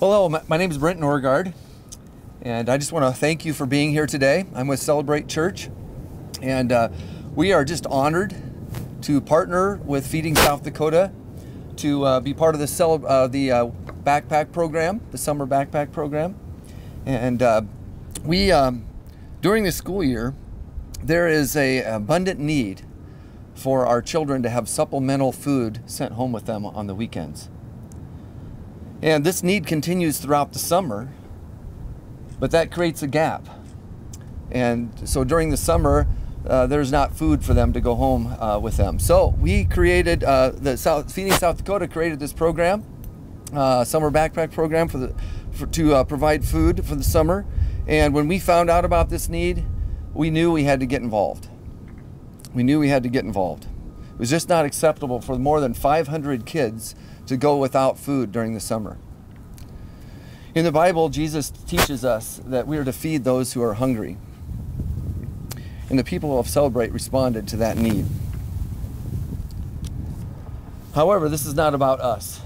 Hello, my name is Brent Norgaard, and I just want to thank you for being here today. I'm with Celebrate Church, and we are just honored to partner with Feeding South Dakota to be part of the backpack program, the summer backpack program. And during the school year, there is an abundant need for our children to have supplemental food sent home with them on the weekends. And this need continues throughout the summer, but that creates a gap. And so during the summer, there's not food for them to go home with them. So we created, Feeding South Dakota created this program, summer backpack program to provide food for the summer. And when we found out about this need, we knew we had to get involved. We knew we had to get involved. It was just not acceptable for more than 500 kids to go without food during the summer. In the Bible, Jesus teaches us that we are to feed those who are hungry. And the people of Celebrate responded to that need. However, this is not about us.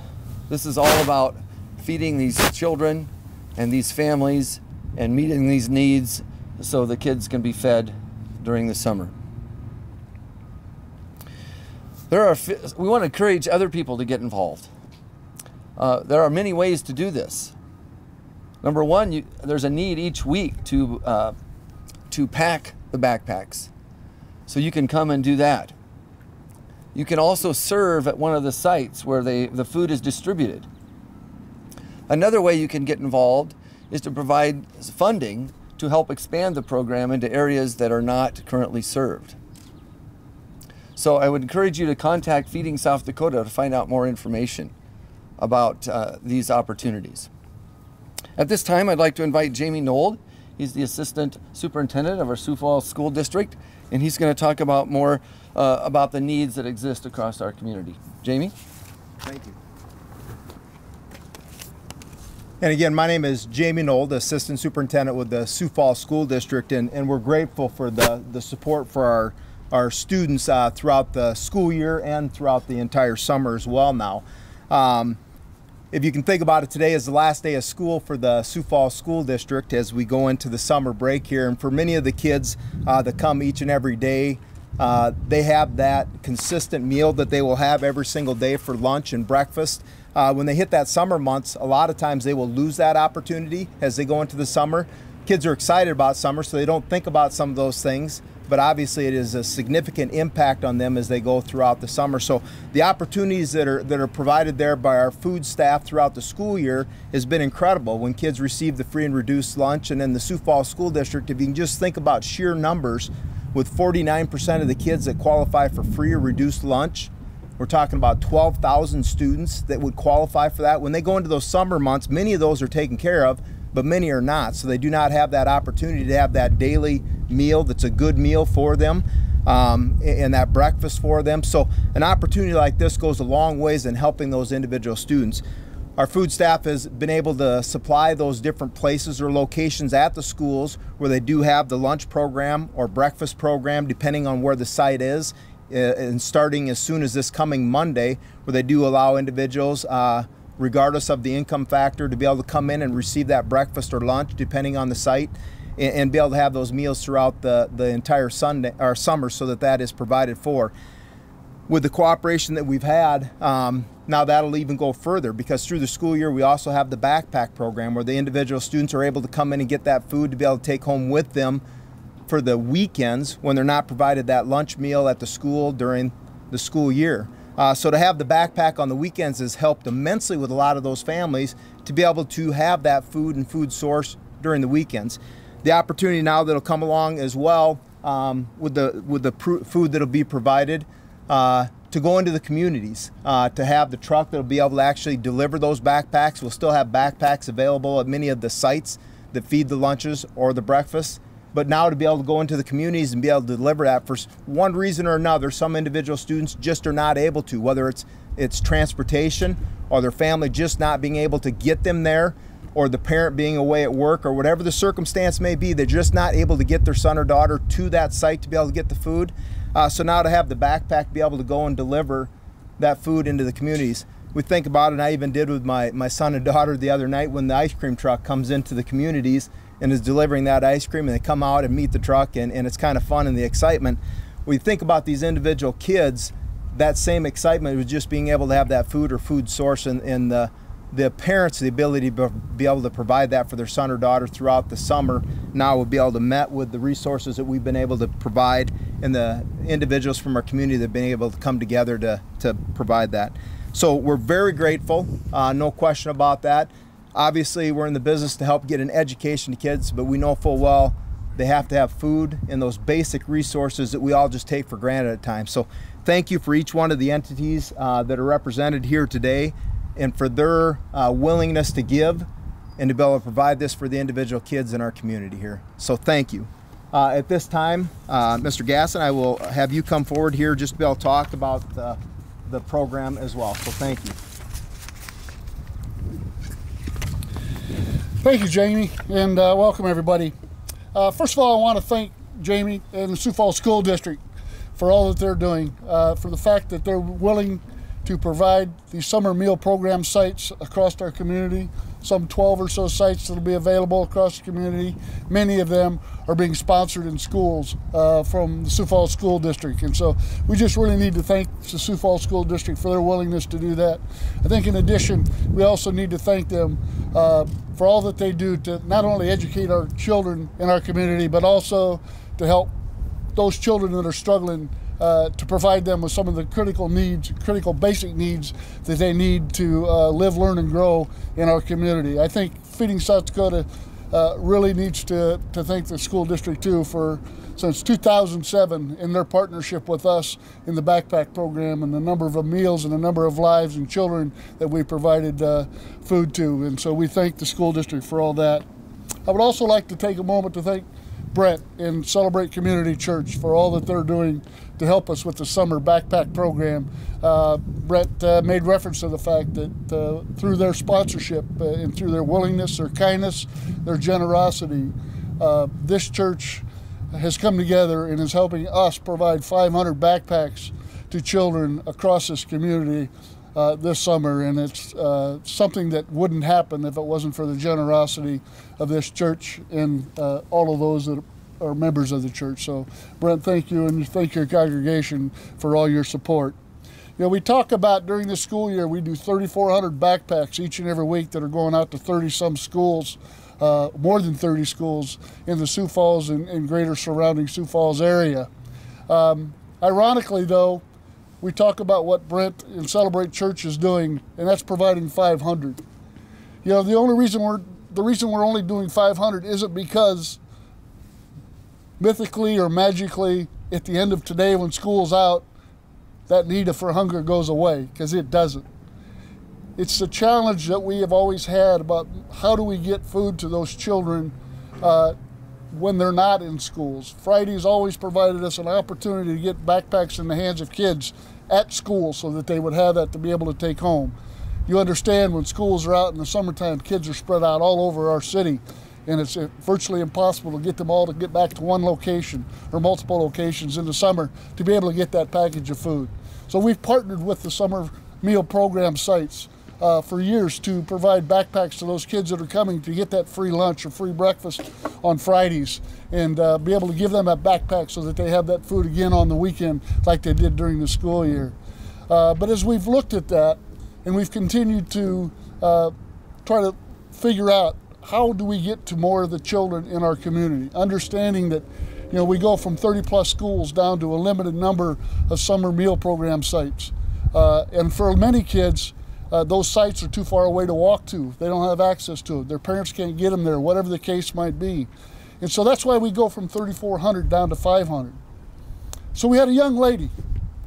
This is all about feeding these children and these families and meeting these needs so the kids can be fed during the summer. We want to encourage other people to get involved. There are many ways to do this. Number one, there's a need each week to pack the backpacks. So you can come and do that. You can also serve at one of the sites where the food is distributed. Another way you can get involved is to provide funding to help expand the program into areas that are not currently served. So I would encourage you to contact Feeding South Dakota to find out more information about these opportunities. At this time, I'd like to invite Jamie Nold. He's the Assistant Superintendent of our Sioux Falls School District, and he's going to talk about more about the needs that exist across our community. Jamie? Thank you. And again, my name is Jamie Nold, Assistant Superintendent with the Sioux Falls School District, and we're grateful for the support for our students throughout the school year and throughout the entire summer as well now. If you can think about it, today is the last day of school for the Sioux Falls School District as we go into the summer break here. And for many of the kids that come each and every day, they have that consistent meal that they will have every single day for lunch and breakfast. When they hit that summer months, a lot of times they will lose that opportunity as they go into the summer. Kids are excited about summer, so they don't think about some of those things. But obviously it is a significant impact on them as they go throughout the summer. So the opportunities that are provided there by our food staff throughout the school year has been incredible. When kids receive the free and reduced lunch, and in the Sioux Falls School District, if you can just think about sheer numbers, with 49% of the kids that qualify for free or reduced lunch, we're talking about 12,000 students that would qualify for that. When they go into those summer months, many of those are taken care of, but many are not. So they do not have that opportunity to have that daily meal that's a good meal for them and that breakfast for them. So an opportunity like this goes a long ways in helping those individual students. Our food staff has been able to supply those different places or locations at the schools where they do have the lunch program or breakfast program, depending on where the site is, and starting as soon as this coming Monday, where they do allow individuals regardless of the income factor to be able to come in and receive that breakfast or lunch depending on the site, and be able to have those meals throughout the entire Sunday or summer, so that is provided for. With the cooperation that we've had, now that'll even go further, because through the school year we also have the backpack program where the individual students are able to come in and get that food to be able to take home with them for the weekends when they're not provided that lunch meal at the school during the school year. So to have the backpack on the weekends has helped immensely with a lot of those families to be able to have that food and food source during the weekends. The opportunity now that'll come along as well with the food that'll be provided to go into the communities, to have the truck that'll be able to actually deliver those backpacks. We'll still have backpacks available at many of the sites that feed the lunches or the breakfasts. But now to be able to go into the communities and be able to deliver that, for one reason or another, some individual students just are not able to, whether it's transportation or their family just not being able to get them there, or the parent being away at work, or whatever the circumstance may be, they're just not able to get their son or daughter to that site to be able to get the food. So now to have the backpack be able to go and deliver that food into the communities. we think about it, and I even did with my son and daughter the other night when the ice cream truck comes into the communities and is delivering that ice cream, and they come out and meet the truck, and it's kind of fun and the excitement. We think about these individual kids, that same excitement was just being able to have that food or food source, and the parents, the ability to be able to provide that for their son or daughter throughout the summer, now will be able to met with the resources that we've been able to provide, and the individuals from our community that have been able to come together to provide that. So we're very grateful, no question about that. Obviously, we're in the business to help get an education to kids, but we know full well they have to have food and those basic resources that we all just take for granted at times. So thank you for each one of the entities that are represented here today, and for their willingness to give and to be able to provide this for the individual kids in our community here. So thank you. At this time, Mr. Gasson, I will have you come forward here just to be able to talk about the program as well. So thank you. Thank you, Jamie, and welcome everybody. First of all, I want to thank Jamie and the Sioux Falls School District for all that they're doing, for the fact that they're willing to provide the summer meal program sites across our community, some 12 or so sites that will be available across the community. Many of them are being sponsored in schools from the Sioux Falls School District, and so we just really need to thank the Sioux Falls School District for their willingness to do that. I think in addition, we also need to thank them for all that they do to not only educate our children in our community, but also to help those children that are struggling, to provide them with some of the critical needs, critical basic needs that they need to live, learn, and grow in our community. I think Feeding South Dakota really needs to thank the school district too for, since 2007, in their partnership with us in the backpack program and the number of meals and the number of lives and children that we provided food to. And so we thank the school district for all that. I would also like to take a moment to thank Brent and Celebrate Community Church for all that they're doing to help us with the summer backpack program. Brent made reference to the fact that through their sponsorship and through their willingness, their kindness, their generosity, this church has come together and is helping us provide 500 backpacks to children across this community this summer, and it's something that wouldn't happen if it wasn't for the generosity of this church and all of those that are members of the church. So Brent, thank you, and thank your congregation for all your support. You know, we talk about during the school year, we do 3,400 backpacks each and every week that are going out to 30-some schools, more than 30 schools in the Sioux Falls and greater surrounding Sioux Falls area. Ironically though, we talk about what Brent and Celebrate Church is doing, and that's providing 500. You know, the only reason we're only doing 500 isn't because mythically or magically, at the end of today when school's out, that need for hunger goes away, because it doesn't. It's the challenge that we have always had about how do we get food to those children when they're not in schools. Fridays always provided us an opportunity to get backpacks in the hands of kids at school so that they would have that to be able to take home. You understand, when schools are out in the summertime, kids are spread out all over our city, and it's virtually impossible to get them all to get back to one location or multiple locations in the summer to be able to get that package of food. So we've partnered with the summer meal program sites for years to provide backpacks to those kids that are coming to get that free lunch or free breakfast on Fridays, and be able to give them that backpack so that they have that food again on the weekend like they did during the school year. But as we've looked at that, and we've continued to try to figure out how do we get to more of the children in our community? Understanding that, you know, we go from 30 plus schools down to a limited number of summer meal program sites. And for many kids, those sites are too far away to walk to. They don't have access to it. Their parents can't get them there, whatever the case might be. And so that's why we go from 3,400 down to 500. So we had a young lady,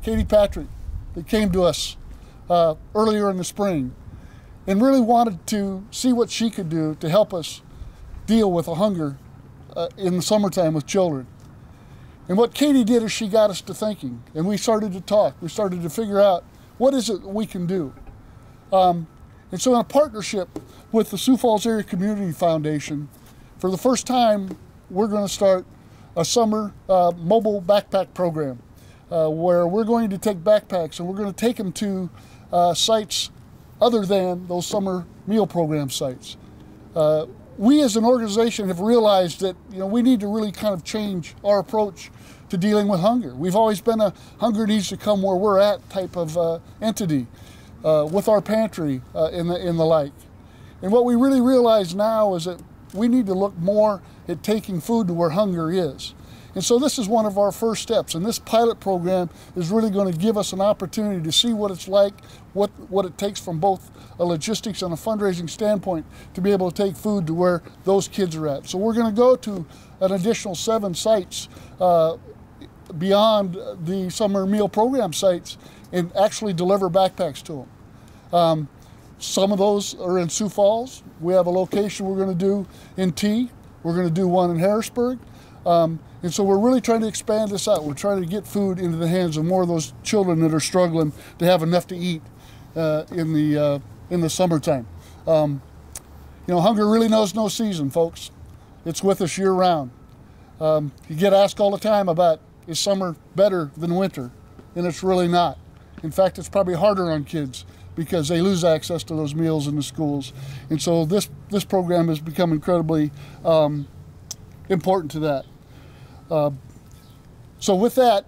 Katie Patrick, that came to us earlier in the spring, and really wanted to see what she could do to help us deal with the hunger in the summertime with children. And what Katie did is she got us to thinking, and we started to talk. We started to figure out what is it we can do. And so in a partnership with the Sioux Falls Area Community Foundation, for the first time, we're going to start a summer mobile backpack program where we're going to take backpacks and we're going to take them to sites other than those summer meal program sites. We as an organization have realized that, you know, we need to really kind of change our approach to dealing with hunger. We've always been a hunger needs to come where we're at type of entity with our pantry in the like. And what we really realize now is that we need to look more at taking food to where hunger is. And so this is one of our first steps, and this pilot program is really going to give us an opportunity to see what it's like, what it takes from both a logistics and a fundraising standpoint to be able to take food to where those kids are at. So we're going to go to an additional 7 sites beyond the summer meal program sites and actually deliver backpacks to them. Some of those are in Sioux Falls. We have a location we're going to do in Tea. We're going to do one in Harrisburg. And so we're really trying to expand this out. We're trying to get food into the hands of more of those children that are struggling to have enough to eat in the summertime. You know, hunger really knows no season, folks. It's with us year round. You get asked all the time about, is summer better than winter? And it's really not. In fact, it's probably harder on kids because they lose access to those meals in the schools. And so this program has become incredibly important to that. So with that,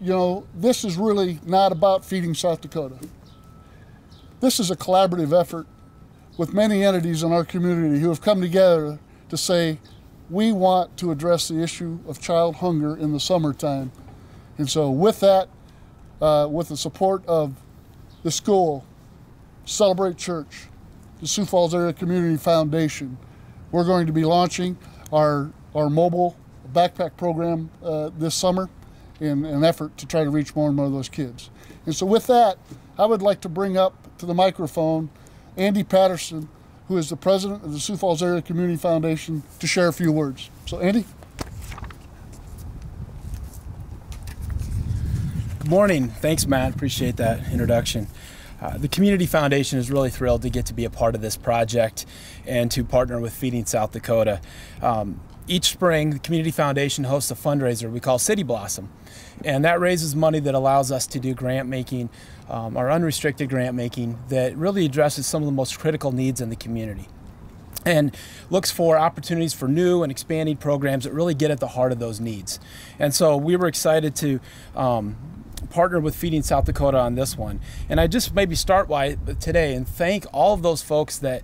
you know, this is really not about Feeding South Dakota. This is a collaborative effort with many entities in our community who have come together to say, we want to address the issue of child hunger in the summertime. And so with that, with the support of the school, Celebrate Church, the Sioux Falls Area Community Foundation, we're going to be launching our mobile backpack program this summer in an effort to try to reach more and more of those kids. And so with that, I would like to bring up to the microphone Andy Patterson, who is the president of the Sioux Falls Area Community Foundation, to share a few words. So Andy. Good morning. Thanks, Matt. Appreciate that introduction. The Community Foundation is really thrilled to get to be a part of this project and to partner with Feeding South Dakota. Each spring, the Community Foundation hosts a fundraiser we call City Blossom, and that raises money that allows us to do grant making, our unrestricted grant making, that really addresses some of the most critical needs in the community and looks for opportunities for new and expanding programs that really get at the heart of those needs. And so we were excited to partner with Feeding South Dakota on this one. And I just maybe start today and thank all of those folks that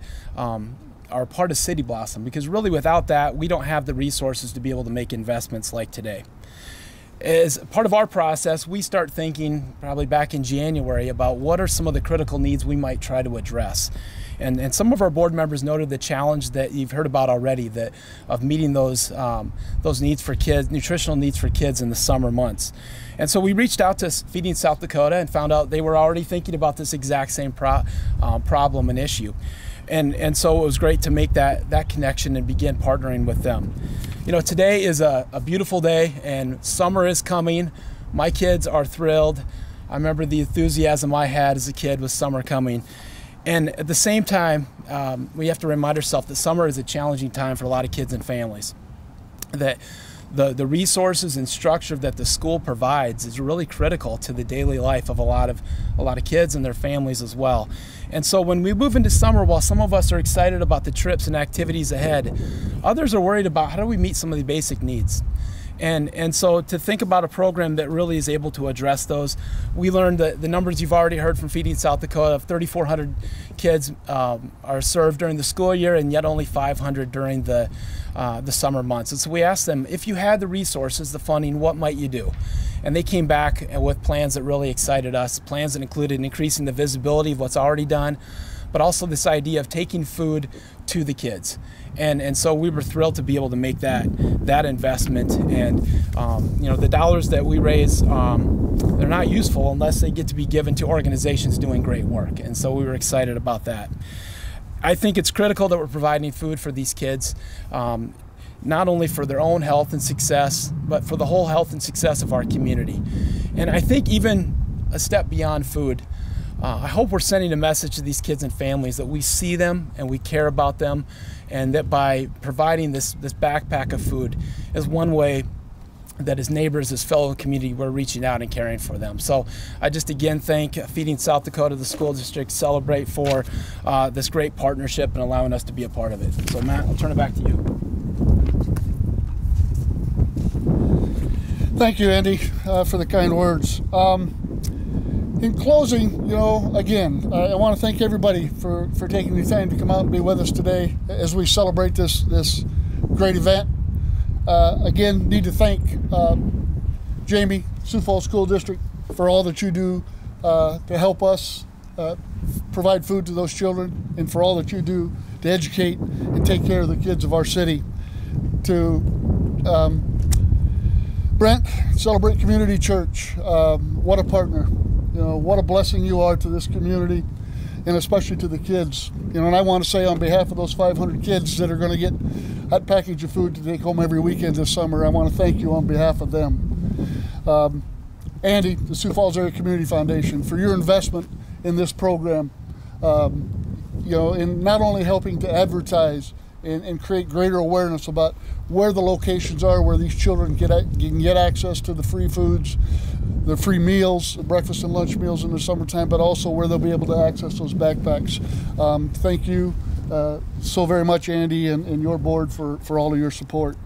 are part of City Blossom, because really without that, we don't have the resources to be able to make investments like today. As part of our process, we start thinking probably back in January about what are some of the critical needs we might try to address. And some of our board members noted the challenge that you've heard about already, that of meeting those needs for kids, nutritional needs for kids in the summer months. And so we reached out to Feeding South Dakota and found out they were already thinking about this exact same problem and issue. And so it was great to make that connection and begin partnering with them. You know, today is a beautiful day and summer is coming. My kids are thrilled. I remember the enthusiasm I had as a kid with summer coming. And at the same time, we have to remind ourselves that summer is a challenging time for a lot of kids and families. That the resources and structure that the school provides is really critical to the daily life of a lot of kids and their families as well. And so when we move into summer, while some of us are excited about the trips and activities ahead, others are worried about how do we meet some of the basic needs. And so to think about a program that really is able to address those, we learned that the numbers you've already heard from Feeding South Dakota of 3,400 kids are served during the school year and yet only 500 during the summer months. And so we asked them, if you had the resources, the funding, what might you do? And they came back with plans that really excited us, plans that included increasing the visibility of what's already done, but also this idea of taking food to the kids. And so we were thrilled to be able to make that investment. And you know, the dollars that we raise, they're not useful unless they get to be given to organizations doing great work. And so we were excited about that. I think it's critical that we're providing food for these kids, not only for their own health and success, but for the whole health and success of our community. And I think even a step beyond food, I hope we're sending a message to these kids and families that we see them and we care about them, and that by providing this backpack of food is one way that as neighbors, as fellow community, we're reaching out and caring for them. So I just again thank Feeding South Dakota, the school district, Celebrate for this great partnership and allowing us to be a part of it. So Matt, I'll turn it back to you. Thank you, Andy, for the kind words. In closing, you know, again, I want to thank everybody for taking the time to come out and be with us today as we celebrate this great event. Again, need to thank Jamie, Sioux Falls School District, for all that you do to help us provide food to those children, and for all that you do to educate and take care of the kids of our city. To Brent, Celebrate Community Church, what a partner. You know, what a blessing you are to this community, and especially to the kids. You know, and I want to say on behalf of those 500 kids that are going to get that package of food to take home every weekend this summer, I want to thank you on behalf of them. Andy, the Sioux Falls Area Community Foundation, for your investment in this program, you know, in not only helping to advertise and create greater awareness about where the locations are, where these children can get access to the free foods, the free meals, the breakfast and lunch meals in the summertime, but also where they'll be able to access those backpacks. Thank you so very much, Andy, and your board for all of your support.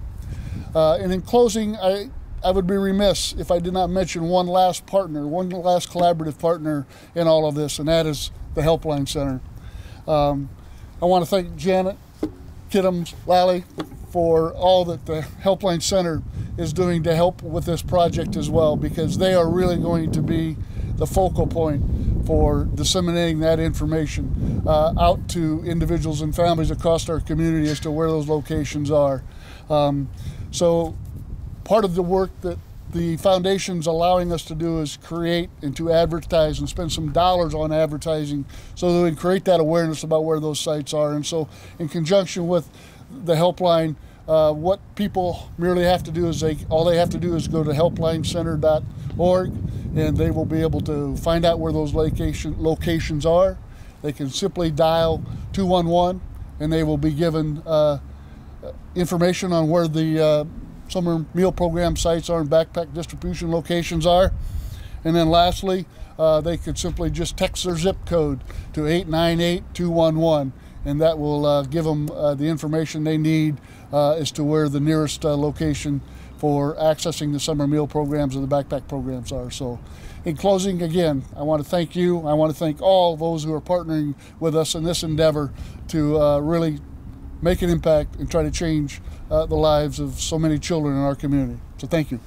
And in closing, I would be remiss if I did not mention one last partner, one last collaborative partner in all of this, and that is the Helpline Center. I want to thank Janet Kittums Lally for all that the Helpline Center is doing to help with this project as well, because they are really going to be the focal point for disseminating that information out to individuals and families across our community as to where those locations are. So part of the work that the foundation's allowing us to do is create and to advertise and spend some dollars on advertising so that we can create that awareness about where those sites are. And so in conjunction with the Helpline, what people merely have to do is all they have to do is go to helplinecenter.org, and they will be able to find out where those locations are. They can simply dial 211, and they will be given information on where the summer meal program sites are and backpack distribution locations are. And then lastly, they could simply just text their zip code to 898-211, and that will give them the information they need as to where the nearest location for accessing the summer meal programs or the backpack programs are. So in closing, again, I want to thank you. I want to thank all those who are partnering with us in this endeavor to really make an impact and try to change the lives of so many children in our community. So thank you.